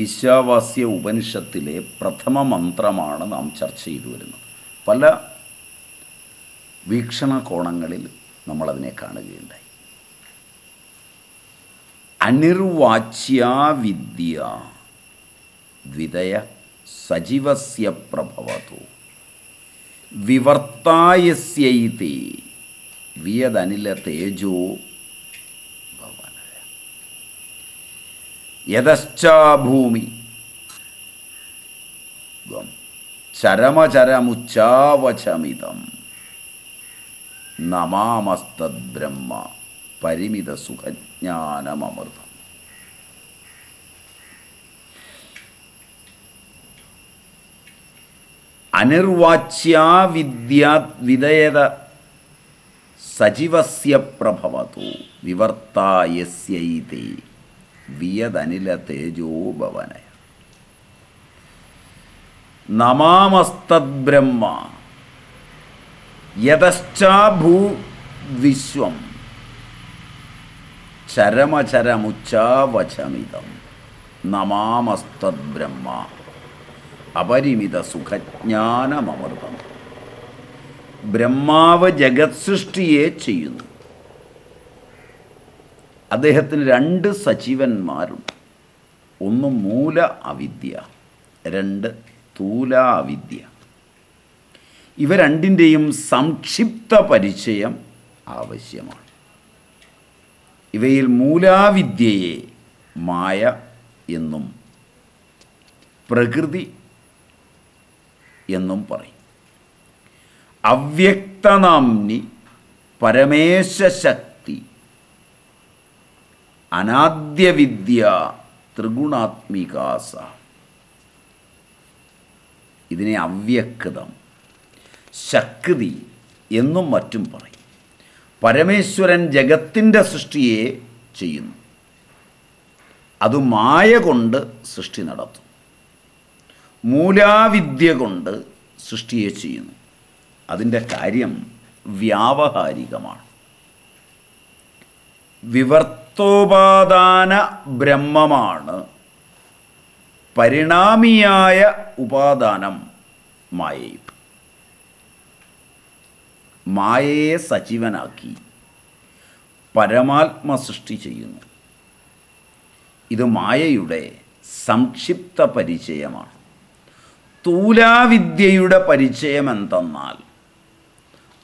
ഈശാവാസ്യ ഉപനിഷത്തിലെ പ്രഥമ മന്ത്രമാണ് നാം ചർച്ച ചെയ്തു വരുന്നത്. പല വീക്ഷണകോണങ്ങളിൽ നമ്മളതിനെ കാണുകയുണ്ടായി. അനിർവാച്യ വിദ്യ ദ്വിതയ സജീവസ്യ പ്രഭവതു വിവർത്തായസ്യൈതി വിയദനില തേജോ यदश्चा भूमि चरमचरमुच्चावचमिदं नमामस्तद्ब्रह्म परिमितसुखज्ञानमृतम् अनिर्वाच्या विद्याद्विदयद सजीवस्य प्रभवतु विवर्तायस्यैते वियदनिल तेजो भवनय नमामस्तद्ब्रह्म यदश्चा भू विश्वं चरमचरमुच्चावचमिदं नमामस्तद्ब्रह्म अपरिमित सुखज्ञानमृतम् ब्रह्माव जगत्सृष्टिये चेयुन्नु. അദ്ദേഹത്തിന് രണ്ട് സജീവന്മാരുണ്ട്. ഒന്ന് മൂല അവിദ്യ, രണ്ട് തൂല അവിദ്യ. ഇവ രണ്ടിൻ്റെയും സംക്ഷിപ്ത പരിചയം ആവശ്യമാണ്. ഇവയിൽ മൂലാവിദ്യയെ മായ എന്നും പ്രകൃതി എന്നും പറയും. അവ്യക്തനാംനി പരമേശശക്തി अनाद्य विद्या त्रिगुणात्मिका सा ഇതിനെ അവ്യക്തം ശക്തി എന്നും മറ്റും പറയും. പരമേശ്വരൻ ജഗത്തിൻ്റെ സൃഷ്ടിയെ ചെയ്യുന്നു. അത് മായ കൊണ്ട് സൃഷ്ടി നടത്തും, മൂലാവിദ്യ കൊണ്ട് സൃഷ്ടിയെ ചെയ്യുന്നു. അതിൻ്റെ കാര്യം വ്യാവഹാരികമാണ്. വിവർത്തോപാദാന ബ്രഹ്മമാണ് പരിണാമിയായ ഉപാദാനം മായയും. മായയെ സജീവനാക്കി പരമാത്മ സൃഷ്ടി ചെയ്യുന്നു. ഇത് മായയുടെ സംക്ഷിപ്ത പരിചയമാണ്. തൂലാവിദ്യയുടെ പരിചയം എന്തെന്നാൽ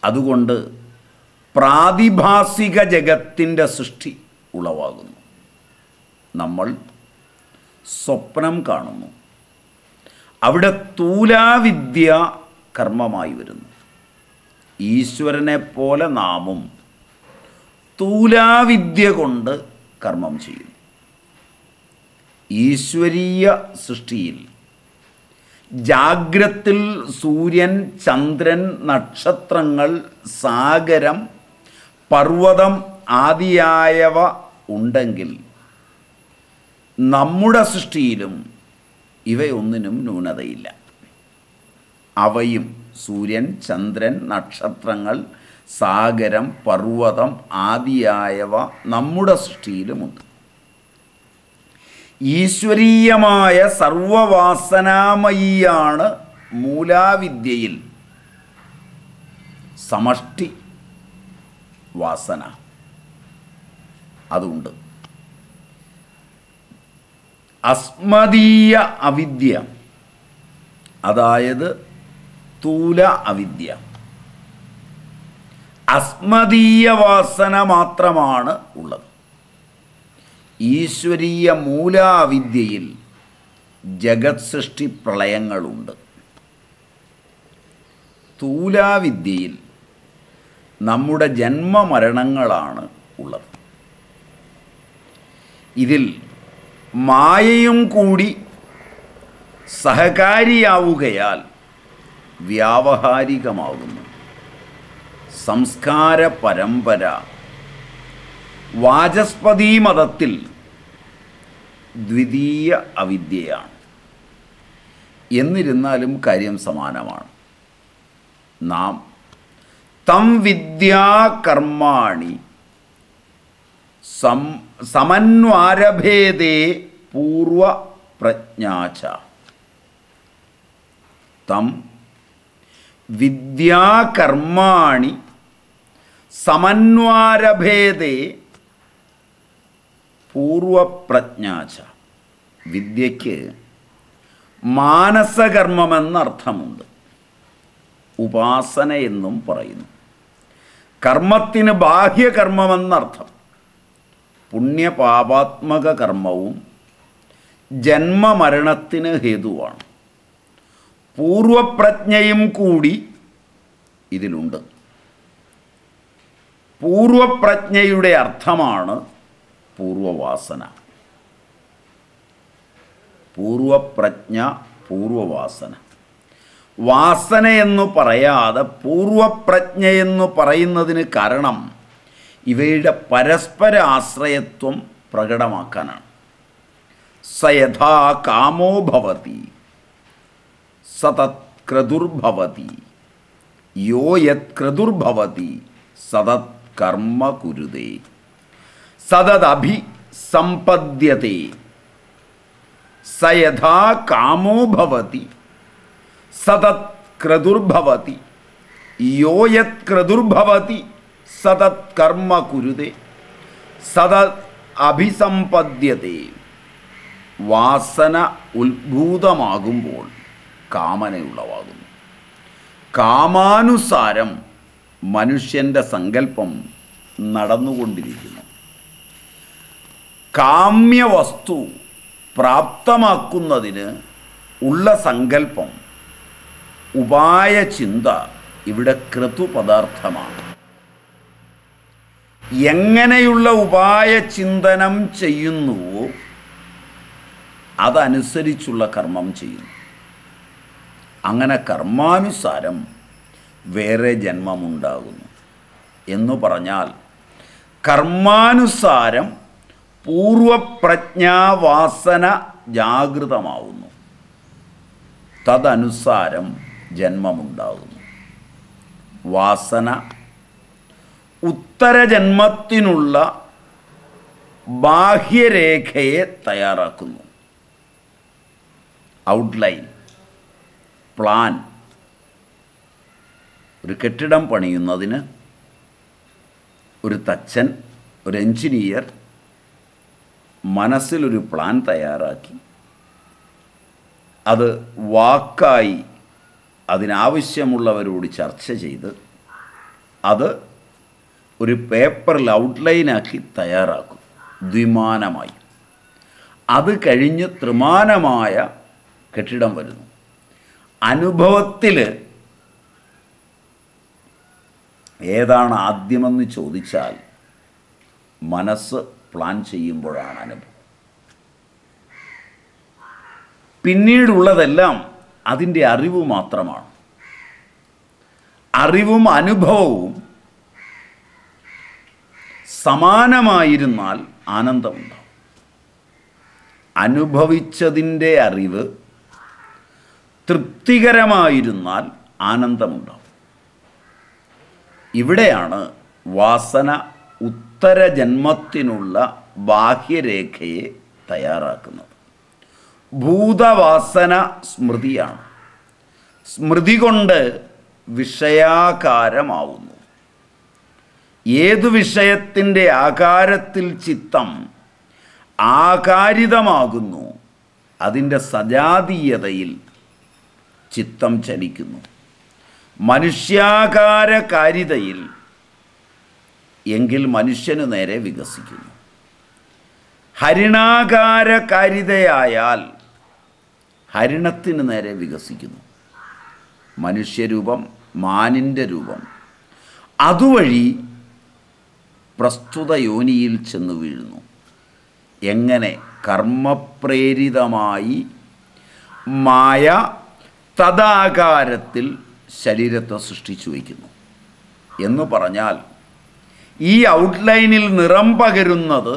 അതുകൊണ്ട് പ്രാതിഭാസിക ജഗത്തിൻ്റെ സൃഷ്ടി ഉളവാകുന്നു. നമ്മൾ സ്വപ്നം കാണുന്നു, അവിടെ തൂലാവിദ്യ കർമ്മമായി വരുന്നു. ഈശ്വരനെ പോലെ നാമും തൂലാവിദ്യ കൊണ്ട് കർമ്മം ചെയ്യുന്നു. ഈശ്വരീയ സൃഷ്ടിയിൽ ജാഗ്രത്തിൽ സൂര്യൻ, ചന്ദ്രൻ, നക്ഷത്രങ്ങൾ, സാഗരം, പർവ്വതം ആദിയായവ ഉണ്ടെങ്കിൽ നമ്മുടെ സൃഷ്ടിയിലും ഇവയൊന്നിനും ന്യൂനതയില്ല. അവയും സൂര്യൻ, ചന്ദ്രൻ, നക്ഷത്രങ്ങൾ, സാഗരം, പർവ്വതം ആദിയായവ നമ്മുടെ സൃഷ്ടിയിലുമുണ്ട്. ഈശ്വരീയമായ സർവവാസനാമയിയാണ് മൂലാവിദ്യയിൽ സമഷ്ടി വാസന അതുണ്ട്. അസ്മദീയ അവിദ്യ, അതായത് തൂല അവിദ്യ, അസ്മദീയ വാസന മാത്രമാണ് ഉള്ളത്. ഈശ്വരീയ മൂലാവിദ്യയിൽ ജഗത് സൃഷ്ടി പ്രളയങ്ങളുണ്ട്. തൂലാവിദ്യയിൽ നമ്മുടെ ജന്മമരണങ്ങളാണ് ഉള്ളത്. ഇതിൽ മായയും കൂടി സഹകാരിയാവുകയാൽ വ്യാവഹാരികമാകുന്നു. സംസ്കാര പരമ്പര വാചസ്പതി മതത്തിൽ ദ്വിതീയ അവിദ്യയാണ്. എന്നിരുന്നാലും കാര്യം സമാനമാണ്. നാം തം വിദ്യാ കർമാണി സമന്വാരഭേദേ പൂർവ प्रज्ञाच तम विद्या कर्माणि समन्वारभेदे पूर्वप्रज्ञाच विद्यक्के മാനസകർമ്മമെന്നർത്ഥമുണ്ട് ഉപാസന എന്നും പറയുന്നു കർമ്മത്തിന് ബാഹ്യകർമ്മമെന്നർത്ഥം പുണ്യപാപാത്മക കർമ്മവും ജന്മമരണത്തിന് ഹേതുവാണ് പൂർവപ്രജ്ഞയും കൂടി ഇതിലുണ്ട് പൂർവപ്രജ്ഞയുടെ അർത്ഥമാണ് പൂർവവാസന പൂർവപ്രജ്ഞ പൂർവവാസന വാസന എന്ന് പറയാതെ പൂർവപ്രജ്ഞ എന്ന് പറയുന്നതിന് കാരണം ഇവയുടെ പരസ്പര ആശ്രയത്വം പ്രകടമാക്കാനാണ് സയഥാ കാമോ ഭവതി സതത് ക്രതുർഭവതി യോ യത് ക്രതുർഭവതി സതത് കർമ്മ കുരുതേ സതദഭി സംപദ്യതേ सयधा कामो भवति सतत क्रदुर्भवति यो यत् क्रदुर्भवति सतत कर्म कुरुते सतत अभिसंपद्यते वासन उद्भूतमागुम्बोल कामनयुल्लवागुम कामानुसारम मनुष्यന്റെ സങ്കൽപ്പം നടന്നുകൊണ്ടിരിക്കുന്നു കാമ്യ വസ്തു പ്രാപ്തമാക്കുന്നതിന് ഉള്ള സങ്കല്പം ഉപായ ചിന്ത ഇവിടെ ക്രതു പദാർത്ഥമാണ് എങ്ങനെയുള്ള ഉപായ ചിന്തനം ചെയ്യുന്നുവോ അതനുസരിച്ചുള്ള കർമ്മം ചെയ്യുന്നു അങ്ങനെ കർമാനുസാരം വേറെ ജന്മമുണ്ടാകുന്നു എന്ന് പറഞ്ഞാൽ കർമാനുസാരം പൂർവപ്രജ്ഞാവാസന ജാഗ്രതമാവുന്നു തദനുസാരം ജന്മമുണ്ടാകുന്നു വാസന ഉത്തരജന്മത്തിനുള്ള ബാഹ്യരേഖയെ തയ്യാറാക്കുന്നു ഔട്ട്ലൈൻ പ്ലാൻ ഒരു കെട്ടിടം പണിയുന്നതിന് ഒരു തച്ചൻ ഒരു എഞ്ചിനീയർ മനസ്സിലൊരു പ്ലാൻ തയ്യാറാക്കി അത് വാക്കായി അതിനാവശ്യമുള്ളവരോട് ചർച്ച ചെയ്ത് അത് ഒരു പേപ്പറിൽ ഔട്ട്ലൈനാക്കി തയ്യാറാക്കും ദ്വിമാനമായി അത് കഴിഞ്ഞ് ത്രിമാനമായ കെട്ടിടം വരുന്നു അനുഭവത്തിൽ ഏതാണ് ആദ്യമെന്ന് ചോദിച്ചാൽ മനസ്സ് പ്ലാൻ ചെയ്യുമ്പോഴാണ് അനുഭവം പിന്നീടുള്ളതെല്ലാം അതിൻ്റെ അറിവ് മാത്രമാണ് അറിവും അനുഭവവും സമാനമായിരുന്നാൽ ആനന്ദമുണ്ടാകും അനുഭവിച്ചതിൻ്റെ അറിവ് തൃപ്തികരമായിരുന്നാൽ ആനന്ദമുണ്ടാകും ഇവിടെയാണ് വാസന ഉത്തരജന്മത്തിനുള്ള ബാഹ്യരേഖയെ തയ്യാറാക്കുന്നത് ഭൂതവാസന സ്മൃതിയാണ് സ്മൃതി കൊണ്ട് വിഷയാകാരമാവുന്നു ഏതു വിഷയത്തിൻ്റെ ആകാരത്തിൽ ചിത്തം ആകാരിതമാകുന്നു അതിൻ്റെ സജാതീയതയിൽ ചിത്തം ചലിക്കുന്നു മനുഷ്യാകാരകാരിതയിൽ എങ്കിൽ മനുഷ്യന് നേരെ വികസിക്കുന്നു ഹരിണാകാരകാരിതയായാൽ ഹരിണത്തിന് നേരെ വികസിക്കുന്നു മനുഷ്യരൂപം മാനിൻ്റെ രൂപം അതുവഴി പ്രസ്തുത യോനിയിൽ ചെന്ന് വീഴുന്നു എങ്ങനെ കർമ്മപ്രേരിതമായി മായ തദാകാരത്തിൽ ശരീരത്തെ സൃഷ്ടിച്ചു വയ്ക്കുന്നു എന്ന് പറഞ്ഞാൽ ഈ ഔട്ട്ലൈനിൽ നിറം പകരുന്നത്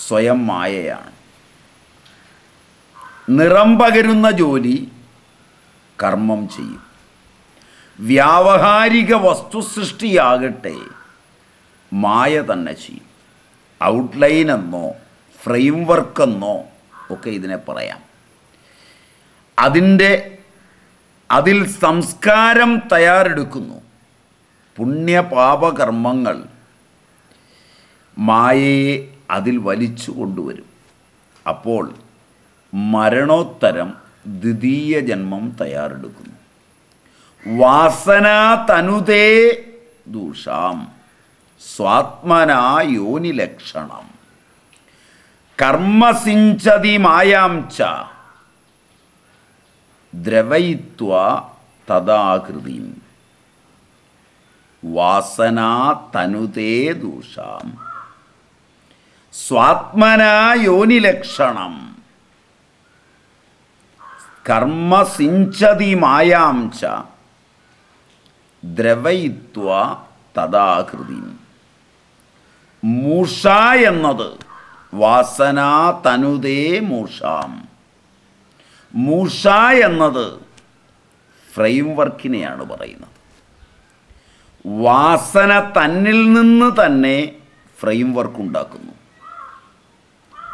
സ്വയം മായയാണ് നിറം പകരുന്ന ജോലി കർമ്മം ചെയ്യും വ്യാവഹാരിക വസ്തുസൃഷ്ടിയാകട്ടെ മായ തന്നെ ചെയ്യും ഔട്ട്ലൈനെന്നോ ഫ്രെയിംവർക്കെന്നോ ഒക്കെ ഇതിനെ പറയാം. അതിൽ സംസ്കാരം തയ്യാറെടുക്കുന്നു. പുണ്യപാപകർമ്മങ്ങൾ മായയെ അതിൽ വലിച്ചു കൊണ്ടുവരും. അപ്പോൾ മരണോത്തരം ദ്വിതീയ ജന്മം തയ്യാറെടുക്കുന്നു. വാസനാ തനുതേ ദൂഷാം സ്വാത്മനാ യോനി ലക്ഷണം കർമ്മസിഞ്ചതി മായാം ച ദ്രവയിത്വ തദാകൃതിം വാസനാ തനുതേ ദൂഷാം സ്വാത്മനാ യോനി ലക്ഷണം കർമ്മസിഞ്ചതി മായാം ച ദ്രവയിത്വ തദാകൃതിം. മൂഷ എന്നത് വാസനാ തനുതേ മൂഷാം, മൂഷ എന്നത് ഫ്രെയിം വർക്കിനെയാണ് പറയുന്നത്. വാസന തന്നിൽ നിന്ന് തന്നെ ഫ്രെയിം വർക്ക് ഉണ്ടാക്കുന്നു.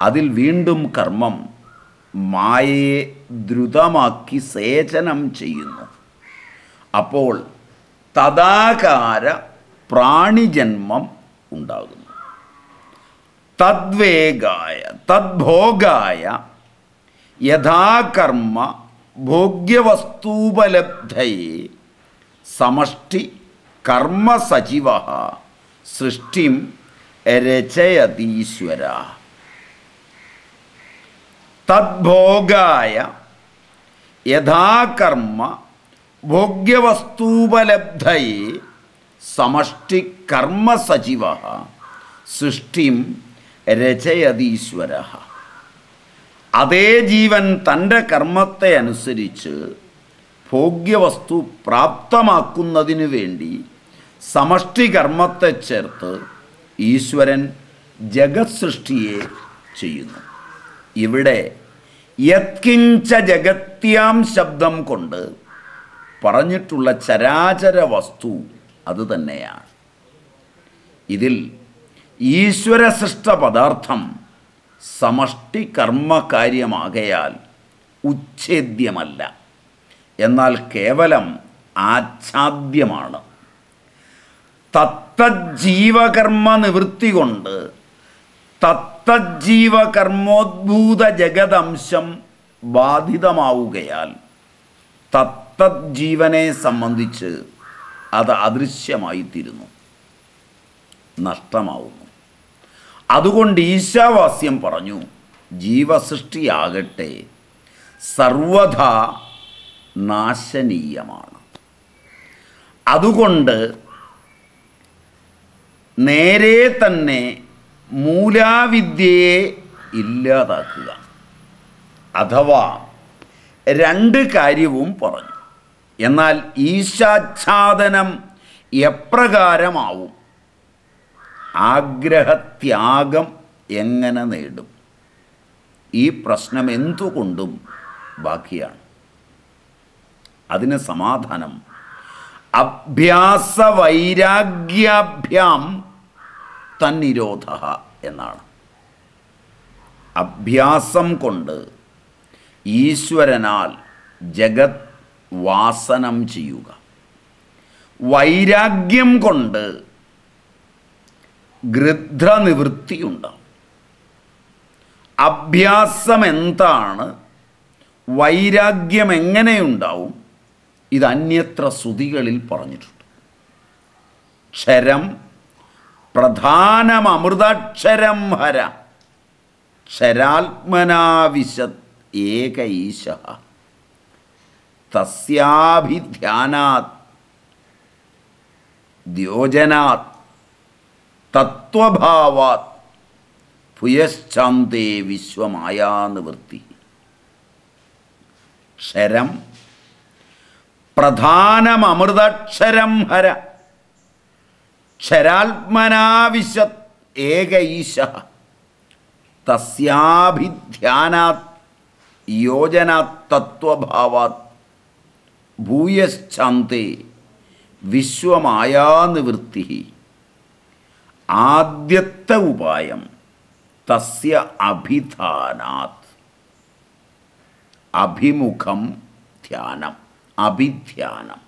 അതിൽ വീണ്ടും കർമ്മം മായയെ ദ്രുതമാക്കി സേചനം ചെയ്യുന്നു. അപ്പോൾ തദാകാര പ്രാണിജന്മം ഉണ്ടാകുന്നു. തദ്വേഗായ തദ്ഭോഗായ യഥാകർമ്മ ഭോഗ്യവസ്തൂപലബ്ധയെ സമഷ്ടി കർമ്മസജീവ സൃഷ്ടിം രചയതീശ്വര. തദ്ഭോഗായ യഥാകർമ്മ ഭോഗ്യവസ്തൂപലബ്ധയെ സമഷ്ടി കർമ്മസജീവ സൃഷ്ടിം രചയതീശ്വര. അതേ ജീവൻ തൻ്റെ കർമ്മത്തെ അനുസരിച്ച് ഭോഗ്യവസ്തു പ്രാപ്തമാക്കുന്നതിനു വേണ്ടി സമഷ്ടി കർമ്മത്തെ ചേർത്ത് ഈശ്വരൻ ജഗത് സൃഷ്ടിയെ ചെയ്യുന്നു. ഇവിടെ യത്കിഞ്ച ജഗത്യാം ശബ്ദം കൊണ്ട് പറഞ്ഞിട്ടുള്ള ചരാചര വസ്തു അത് തന്നെയാണ്. ഇതിൽ ഈശ്വര സൃഷ്ട പദാർത്ഥം സമഷ്ടി കർമ്മകാര്യമാകയാൽ ഉച്ഛേദ്യമല്ല, എന്നാൽ കേവലം ആച്ഛാദ്യമാണ്. തത്തജ്ജീവകർമ്മ നിവൃത്തി കൊണ്ട് തത്തജ്ജീവകർമ്മോദ്ഭൂത ജഗദംശം ബാധിതമാവുകയാൽ തത്തജ്ജീവനെ സംബന്ധിച്ച് അത് അദൃശ്യമായിത്തീരുന്നു, നഷ്ടമാവുന്നു. അതുകൊണ്ട് ഈശാവാസ്യം പറഞ്ഞു, ജീവസൃഷ്ടിയാകട്ടെ സർവധാ നാശനീയമാണ്. അതുകൊണ്ട് നേരെ തന്നെ മൂലാവിദ്യയെ ഇല്ലാതാക്കുക. അഥവാ രണ്ട് കാര്യവും പറഞ്ഞു. എന്നാൽ ഈശാച്ഛാദനം എപ്രകാരമാവും, ആഗ്രഹത്യാഗം എങ്ങനെ നേടും, ഈ പ്രശ്നം എന്തുകൊണ്ടും ബാക്കിയാണ്. അതിന് സമാധാനം അഭ്യാസവൈരാഗ്യാഭ്യാം തന്നിരോധ എന്നാണ്. അഭ്യാസം കൊണ്ട് ഈശ്വരനാൽ ജഗത് വാസനം ചെയ്യുക, വൈരാഗ്യം കൊണ്ട് ഗൃധ്രനിവൃത്തിയുണ്ടാവും. അഭ്യാസം എന്താണ്, വൈരാഗ്യം എങ്ങനെയുണ്ടാവും, ഇത് അന്യത്ര ശ്രുതികളിൽ പറഞ്ഞിട്ടുണ്ട്. ക്ഷരം പ്രധാനം അമൃതാക്ഷരം ഹര ക്ഷരാത്മനാവിശത് ഏക ഈശ തസ്യാഭിധ്യാനാത് ദ്യോജനാത് തത്വഭാവാത് പുയശ്ചാന്തേ വിശ്വമായാനിവൃത്തി. ക്ഷരം പ്രധാനമൃതക്ഷരം ഹര ക്ഷരാത്മനാവിശത് ഏക ഈശ തസ്യാഭിധ്യാനാത് യോജനാത് തത്വഭാവാത് ഭൂയശ്ചാന്തേ വിശ്വമായാനിവൃത്തി. ആദ്യത്തെ ഉപായം തസ്യ അഭിധാനാത് अभिमुखम ध्यानम, अभिध्यानम.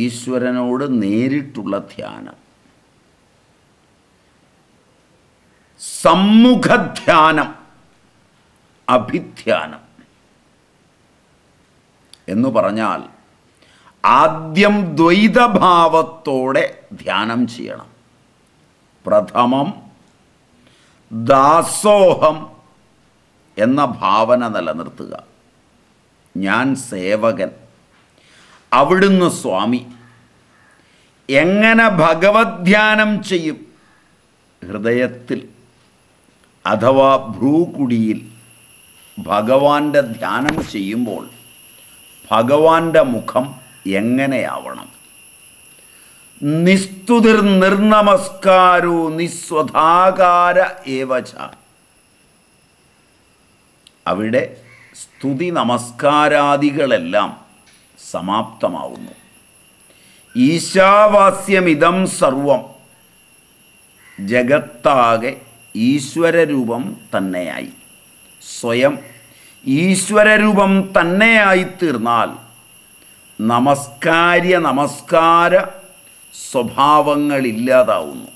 ഈശ്വരനോട് നേരിട്ടുള്ള ധ്യാനം, സമ്മുഖധ്യാനം, അഭിധ്യാനം എന്ന് പറഞ്ഞാൽ ആദ്യം ദ്വൈതഭാവത്തോടെ ധ്യാനം ചെയ്യണം. പ്രഥമം ദാസോഹം എന്ന ഭാവന നിലനിർത്തുക. ഞാൻ സേവകൻ, അവിടുന്ന് സ്വാമി. എങ്ങനെ ഭഗവത് ധ്യാനം ചെയ്യും? ഹൃദയത്തിൽ അഥവാ ഭ്രൂകുടിയിൽ ഭഗവാന്റെ ധ്യാനം ചെയ്യുമ്പോൾ ഭഗവാന്റെ മുഖം എങ്ങനെയാവണം? നിസ്തുതിർ നിർനമസ്കാരോ നിസ്വധാകാര ഏവച. അവിടെ സ്തുതി നമസ്കാരാദികളെല്ലാം സമാപ്തമാവുന്നു. ഈശാവാസ്യമിതം സർവം, ജഗത്താകെ ഈശ്വരരൂപം തന്നെയായി, സ്വയം ഈശ്വരരൂപം തന്നെയായിത്തീർന്നാൽ നമസ്കാര്യ നമസ്കാര സ്വഭാവങ്ങളില്ലാതാവുന്നു.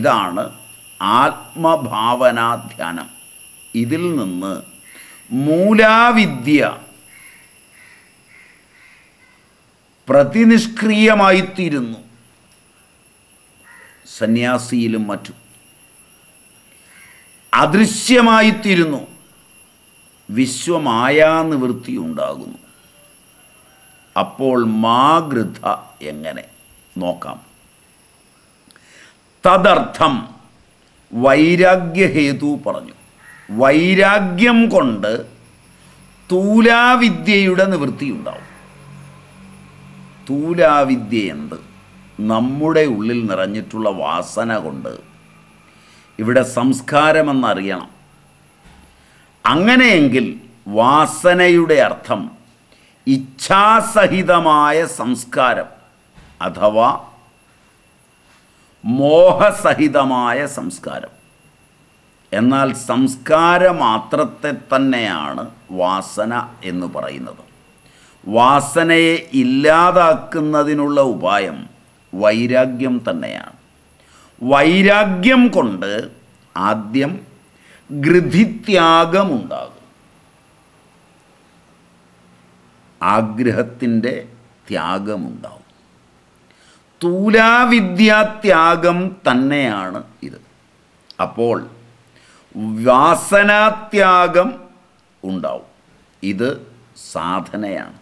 ഇതാണ് ആത്മഭാവനാധ്യാനം. ഇതിൽ നിന്ന് മൂലാവിദ്യ പ്രതിനിഷ്ക്രിയമായിത്തീരുന്നു. സന്യാസിയിലും മറ്റും അദൃശ്യമായിത്തീരുന്നു. വിശ്വമായാനിവൃത്തി ഉണ്ടാകുന്നു. അപ്പോൾ മാഗൃഥ എങ്ങനെ നോക്കാം? തദർത്ഥം വൈരാഗ്യഹേതു പറഞ്ഞു. വൈരാഗ്യം കൊണ്ട് തൂലാവിദ്യയുടെ നിവൃത്തി ഉണ്ടാവും. തൂലാവിദ്യ എന്ത്? നമ്മുടെ ഉള്ളിൽ നിറഞ്ഞിട്ടുള്ള വാസന കൊണ്ട് ഇവിടെ സംസ്കാരമെന്നറിയണം. അങ്ങനെയെങ്കിൽ വാസനയുടെ അർത്ഥം ഇച്ഛാസഹിതമായ സംസ്കാരം അഥവാ മോഹസഹിതമായ സംസ്കാരം. എന്നാൽ സംസ്കാരമാത്രത്തെ തന്നെയാണ് വാസന എന്ന് പറയുന്നത്. വാസനയെ ഇല്ലാതാക്കുന്നതിനുള്ള ഉപായം വൈരാഗ്യം തന്നെയാണ്. വൈരാഗ്യം കൊണ്ട് ആദ്യം ഗൃധിത്യാഗമുണ്ടാകും. ആഗ്രഹത്തിൻ്റെ ത്യാഗമുണ്ടാകും. തൂലാവിദ്യാത്യാഗം തന്നെയാണ് ഇത്. അപ്പോൾ വാസനാത്യാഗം ഉണ്ടാവും. ഇത് സാധനയാണ്.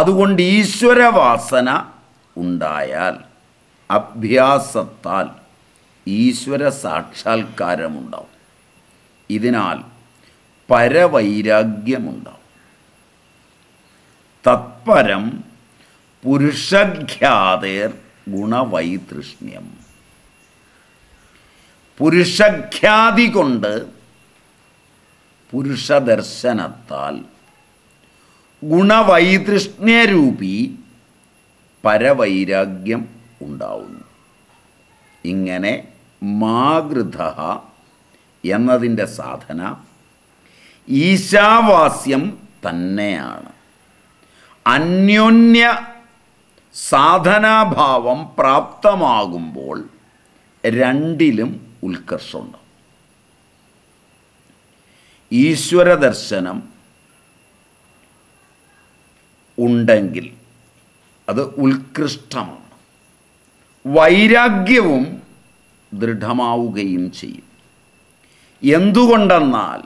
അതുകൊണ്ട് ഈശ്വരവാസന ഉണ്ടായാൽ അഭ്യാസത്താൽ ഈശ്വര സാക്ഷാത്കാരമുണ്ടാവും. ഇതിനാൽ പരവൈരാഗ്യമുണ്ടാവും. തത്പരം പുരുഷഖ്യാതേർ ഗുണവൈതൃഷ്ണ്യം. പുരുഷഖ്യാതി കൊണ്ട്, പുരുഷദർശനത്താൽ ഗുണവൈതൃഷ്ണ്യരൂപി പരവൈരാഗ്യം ഉണ്ടാവുന്നു. ഇങ്ങനെ മാഗൃഥ എന്നതിൻ്റെ സാധന ഈശാവാസ്യം തന്നെയാണ്. അന്യോന്യ സാധനാഭാവം പ്രാപ്തമാകുമ്പോൾ രണ്ടിലും ഉത്കർഷമുണ്ട്. ഈശ്വരദർശനം ഉണ്ടെങ്കിൽ അത് ഉത്കൃഷ്ടമാണ്. വൈരാഗ്യവും ദൃഢമാവുകയും ചെയ്യും. എന്തുകൊണ്ടെന്നാൽ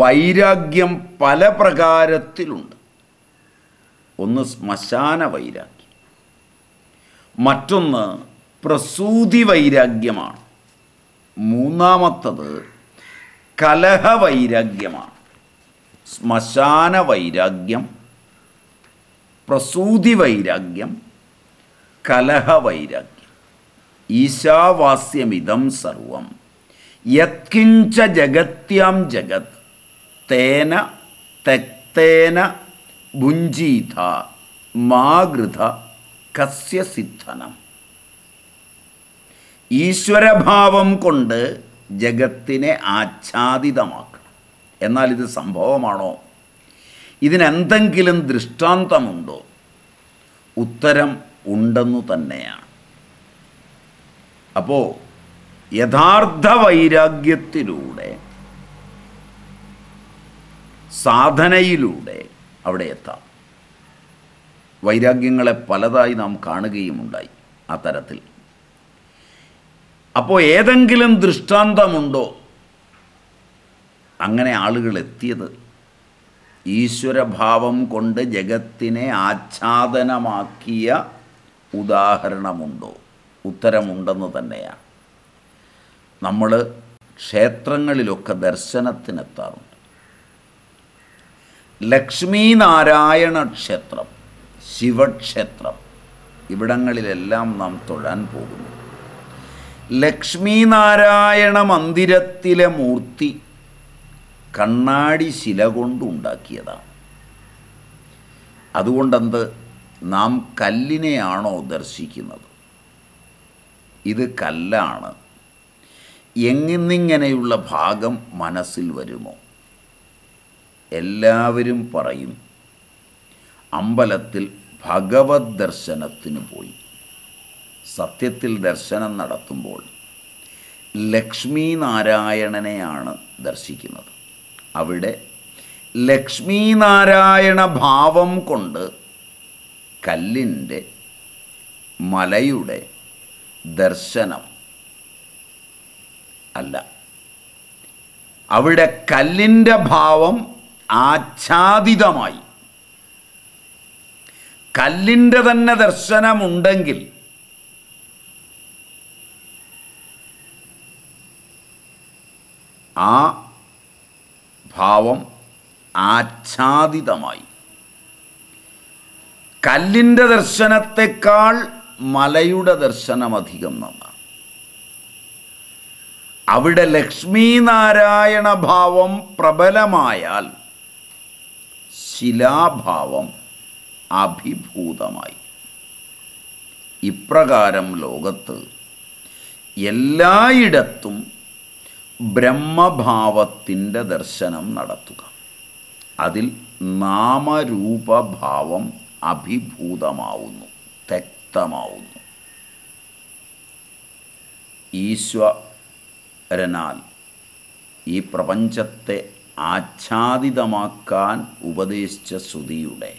വൈരാഗ്യം പല പ്രകാരത്തിലുണ്ട്. ഒന്ന് ശ്മശാന വൈരാഗ്യം, മറ്റൊന്ന് പ്രസൂതി വൈരാഗ്യമാണ്, മൂന്നാമത്തത് കലഹവൈരാഗ്യമാണ്. ശ്മശാന വൈരാഗ്യം, പ്രസൂതി വൈരാഗ്യം, കലഹവൈരാഗ്യം. ഈശാവാസ്യമിതം സർവം യത്കിഞ്ച ജഗത്യാം ജഗത് തേന തക്തേന ഭുഞ്ജീത മാഗൃഥ കസ്യ സിദ്ധനം. ഈശ്വരഭാവം കൊണ്ട് ജഗത്തിനെ ആച്ഛാദിതമാക്കണം. എന്നാൽ ഇത് സംഭവമാണോ? ഇതിനെന്തെങ്കിലും ദൃഷ്ടാന്തമുണ്ടോ? ഉത്തരം ഉണ്ടെന്നു തന്നെയാണ്. അപ്പോൾ യഥാർത്ഥ വൈരാഗ്യത്തിലൂടെ സാധനയിലൂടെ അവിടെ എത്താം. വൈരാഗ്യങ്ങളെ പലതായി നാം കാണുകയുമുണ്ടായി ആ തരത്തിൽ. അപ്പോൾ ഏതെങ്കിലും ദൃഷ്ടാന്തമുണ്ടോ അങ്ങനെ ആളുകൾ എത്തിയത്? ഈശ്വരഭാവം കൊണ്ട് ജഗത്തിനെ ആച്ഛാദനമാക്കിയ ഉദാഹരണമുണ്ടോ? ഉത്തരമുണ്ടെന്ന് തന്നെയാണ്. നമ്മൾ ക്ഷേത്രങ്ങളിലൊക്കെ ദർശനത്തിനെത്താറുണ്ട്. ലക്ഷ്മീനാരായണ ക്ഷേത്രം, ശിവക്ഷേത്രം, ഇവിടങ്ങളിലെല്ലാം നാം തൊഴാൻ പോകുന്നു. ലക്ഷ്മീനാരായണ മന്ദിരത്തിലെ മൂർത്തി കണ്ണാടി ശില കൊണ്ടുണ്ടാക്കിയതാണ്. അതുകൊണ്ടെന്ത്, നാം കല്ലിനെയാണോ ദർശിക്കുന്നത്? ഇത് കല്ലാണ് എങ്ങനെയുള്ള ഭാഗം മനസ്സിൽ വരുമോ? എല്ലാവരും പറയും അമ്പലത്തിൽ ഭഗവത് ദർശനത്തിന് പോയി. സത്യത്തിൽ ദർശനം നടത്തുമ്പോൾ ലക്ഷ്മീനാരായണനെയാണ് ദർശിക്കുന്നത്. അവിടെ ലക്ഷ്മീനാരായണ ഭാവം കൊണ്ട് കല്ലിൻ്റെ മലയുടെ ദർശനം അല്ല, അവിടെ കല്ലിൻ്റെ ഭാവം ആച്ഛാദിതമായി കല്ലിൻ്റെ തന്നെ ദർശനമുണ്ടെങ്കിൽ ആ ഭാവം ആച്ഛാദിതമായി കല്ലിൻ്റെ ദർശനത്തെക്കാൾ മലയുടെ ദർശനം അധികം നന്നാണ്. അവിടെ ലക്ഷ്മീനാരായണ ഭാവം പ്രബലമായാൽ ശിലാഭാവം അഭിഭൂതമായി. ഇപ്രകാരം ലോകത്ത് എല്ലായിടത്തും ബ്രഹ്മഭാവത്തിൻ്റെ ദർശനം നടത്തുക. അതിൽ നാമരൂപഭാവം അഭിഭൂതമാവുന്നു, തെക്തമാവുന്നു. ഈശ്വരനാൽ ഈ പ്രപഞ്ചത്തെ ആച്ഛാദിതമാക്കാൻ ഉപദേശിച്ച ശ്രുതിയുടെ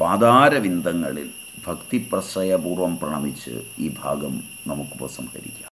പാതാരവിന്ദങ്ങളിൽ ഭക്തിപ്രസയപൂർവം പ്രണമിച്ച് ഈ ഭാഗം നമുക്കിപ്പോൾ സംഹരിക്കാം.